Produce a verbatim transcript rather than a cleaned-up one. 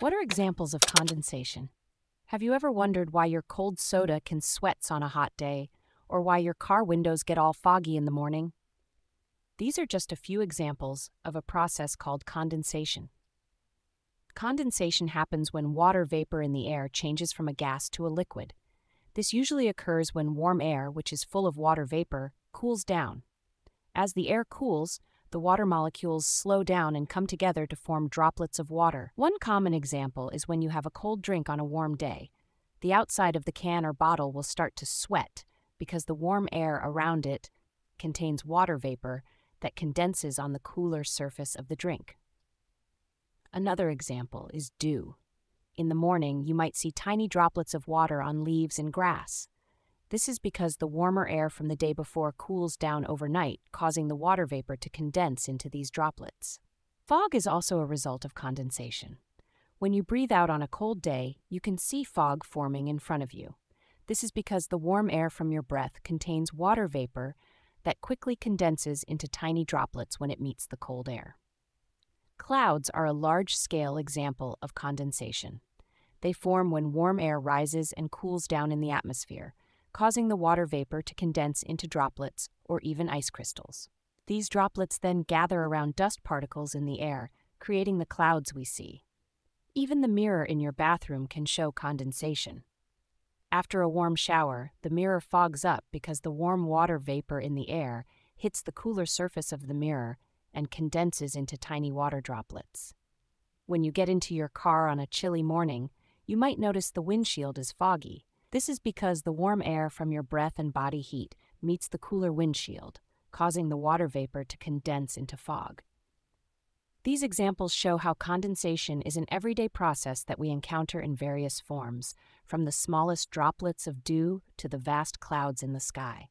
What are examples of condensation? Have you ever wondered why your cold soda can sweats on a hot day, or why your car windows get all foggy in the morning? These are just a few examples of a process called condensation. Condensation happens when water vapor in the air changes from a gas to a liquid. This usually occurs when warm air, which is full of water vapor, cools down. As the air cools, the water molecules slow down and come together to form droplets of water. One common example is when you have a cold drink on a warm day. The outside of the can or bottle will start to sweat because the warm air around it contains water vapor that condenses on the cooler surface of the drink. Another example is dew. In the morning, you might see tiny droplets of water on leaves and grass. This is because the warmer air from the day before cools down overnight, causing the water vapor to condense into these droplets. Fog is also a result of condensation. When you breathe out on a cold day, you can see fog forming in front of you. This is because the warm air from your breath contains water vapor that quickly condenses into tiny droplets when it meets the cold air. Clouds are a large-scale example of condensation. They form when warm air rises and cools down in the atmosphere, causing the water vapor to condense into droplets or even ice crystals. These droplets then gather around dust particles in the air, creating the clouds we see. Even the mirror in your bathroom can show condensation. After a warm shower, the mirror fogs up because the warm water vapor in the air hits the cooler surface of the mirror and condenses into tiny water droplets. When you get into your car on a chilly morning, you might notice the windshield is foggy. This is because the warm air from your breath and body heat meets the cooler windshield, causing the water vapor to condense into fog. These examples show how condensation is an everyday process that we encounter in various forms, from the smallest droplets of dew to the vast clouds in the sky.